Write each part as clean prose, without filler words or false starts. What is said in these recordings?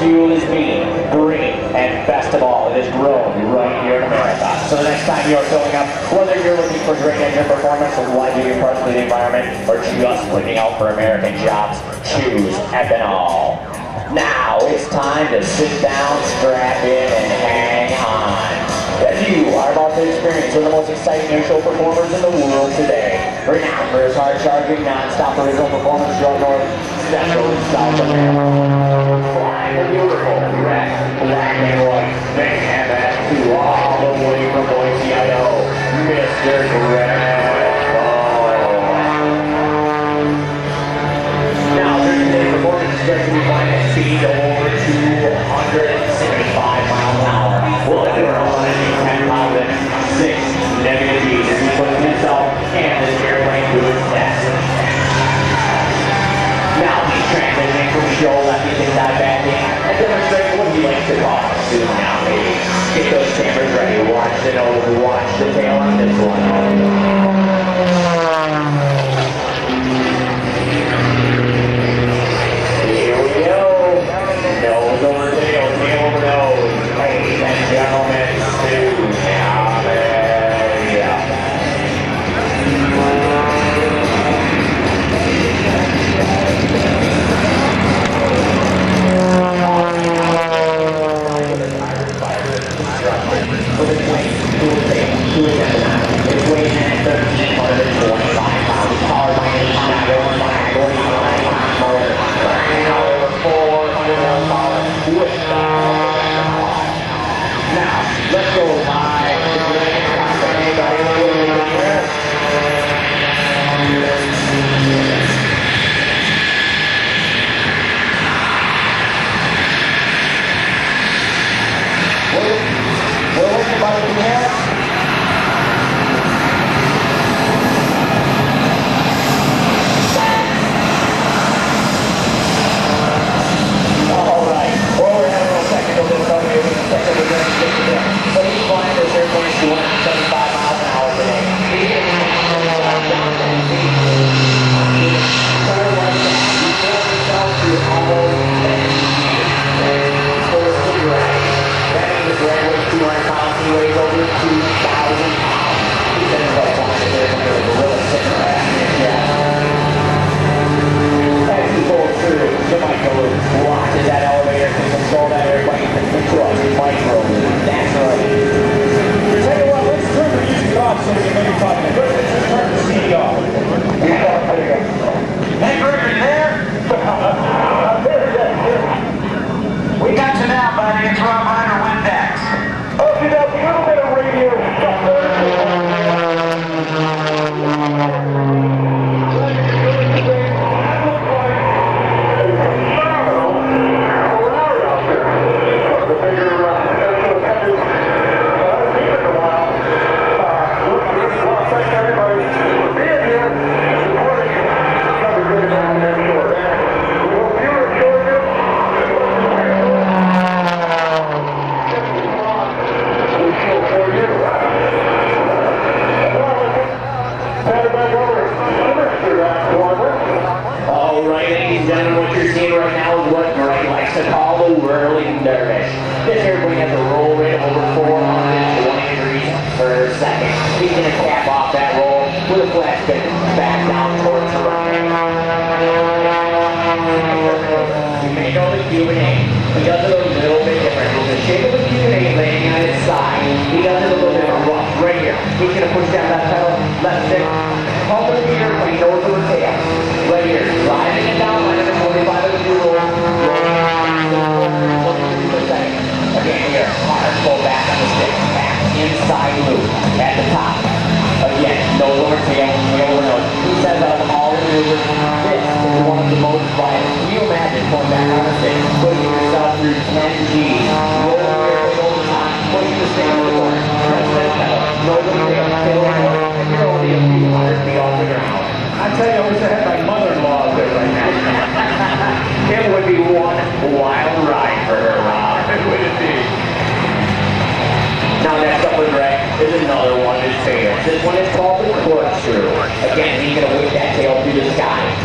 fuel is meat, green, and best of all, it is grown right here in America. So the next time you're filling up, whether you're looking for great engine performance with why do your part for the environment, or just looking out for American jobs, choose ethanol. Now it's time to sit down, strap in, and hang on. As you are about to experience one of the most exciting air show performers in the world today. Renowned for his hard-charging, non-stop original performance, Joe North, special in South America. Flying the beautiful, red, black, and white, big MS2, all the way from Boise, Idaho, Mr. Greg Powell. Now, during today's performance, you guys will be flying at speed of over 265 miles an hour. We'll do our own engine 10,006 negative G's as he puts himself and this airplane to its test. Now, he's transitioning from show lefty to dive back in and demonstrating what he likes to talk to now, baby. Get those chambers ready. Watch the nose, watch the tail on this one. Here we go. Nose over tail, tail over nose. Ladies and gentlemen,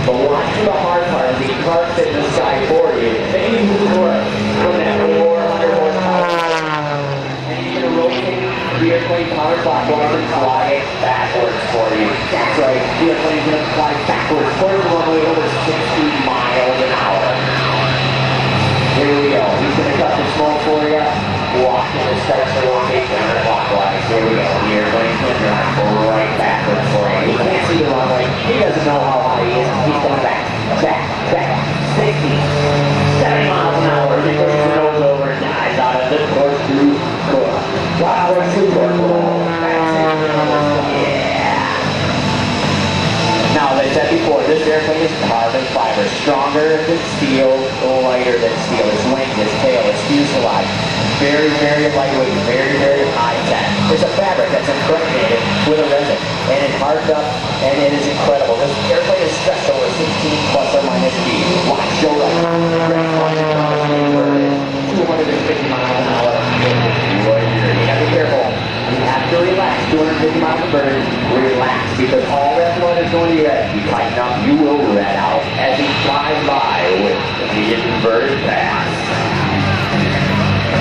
but watch the hard part as he carves it in the sky for you. Then you move forward. walk to the special location and clockwise. Here we go. We are going to drive right back with Flay. He can't see the runway. He doesn't know how high he is. He's going back, back, back. 67 miles an hour. He goes the nose over and dives out of the Clutch Crew. Wow, we're super cool. Yeah. Now, as I said before, this airplane is carbon fiber, stronger than steel, lighter than steel. Its wings, its tail, its fuselage. Very, very lightweight, very, very high tech. It's a fabric that's impregnated with a resin, and it's marked up, and it is incredible. This airplane is stretched over 16 plus or minus feet. Watch shoulder. Greg Poe across the river at 250 miles an hour. You gotta be careful. You have to relax. 250 miles a bird. Relax, because all that blood is going to your head. You tighten up. You will red out as you fly by with the inverted pass.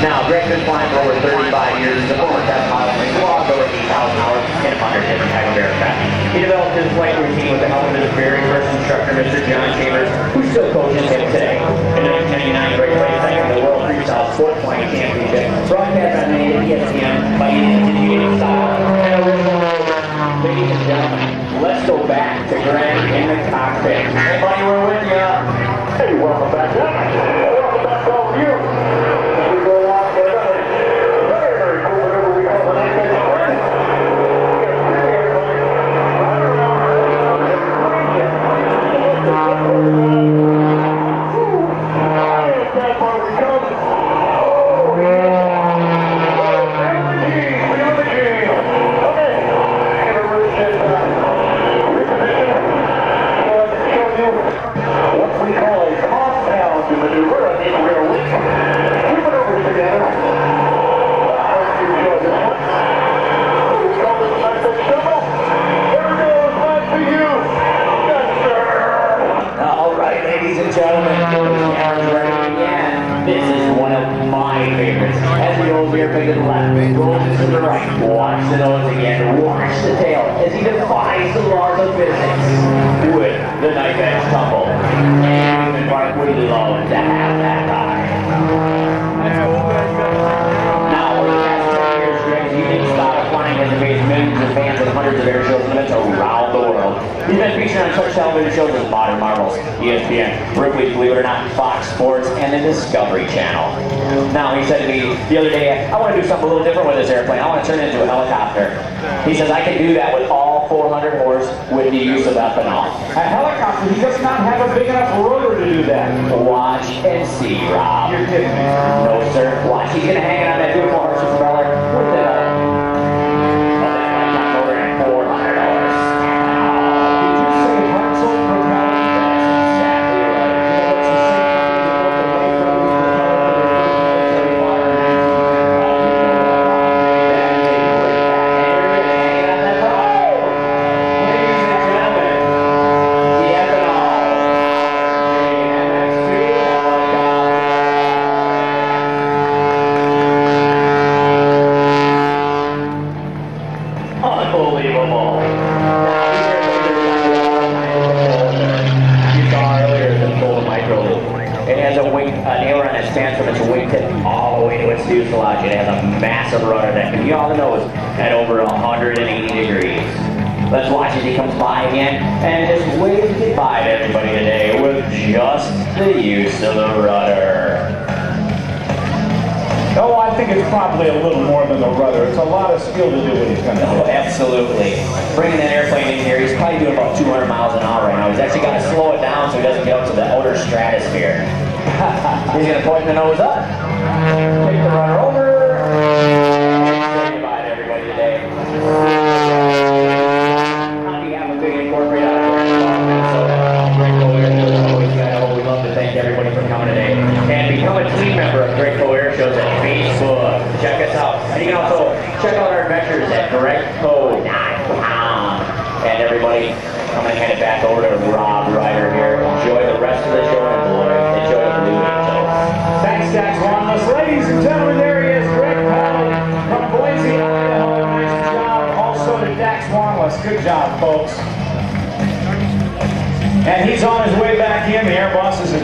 Now, Greg has been flying for over 35 years. He's a former test pilot. He's logged over 8,000 hours in 100 different types of aircraft. He developed his flight routine with the help of his very first instructor, Mr. John Chambers, who still coaches him today. In 1999, Greg played second in the World Freestyle Sport Flying Championship, broadcast on ESPN by ESPN style. Ladies and gentlemen, let's go back to Greg in the cockpit. Everybody, we're with you. Hey, welcome back up. Welcome back to all of you.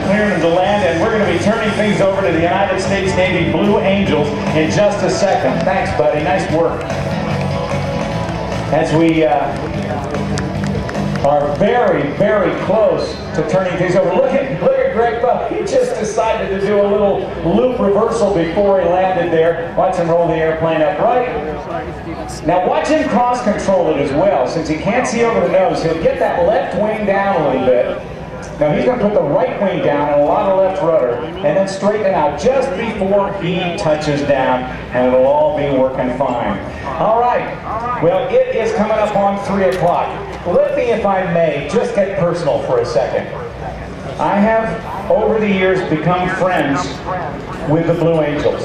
clearing the land, and we're going to be turning things over to the United States Navy Blue Angels in just a second. Thanks, buddy. Nice work. As we are very, very close to turning things over. Look at Greg Poe. He just decided to do a little loop reversal before he landed there. Watch him roll the airplane upright. Now watch him cross control it as well. Since he can't see over the nose, he'll get that left wing down a little bit. Now he's going to put the right wing down and a lot of left rudder, and then straighten it out just before he touches down, and it'll all be working fine. All right, well, it is coming up on 3 o'clock. Let me, if I may, just get personal for a second. I have, over the years, become friends with the Blue Angels.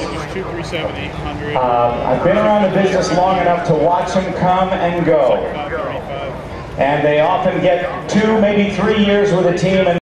I've been around the business long enough to watch them come and go. And they often get 2, maybe 3 years with a team. And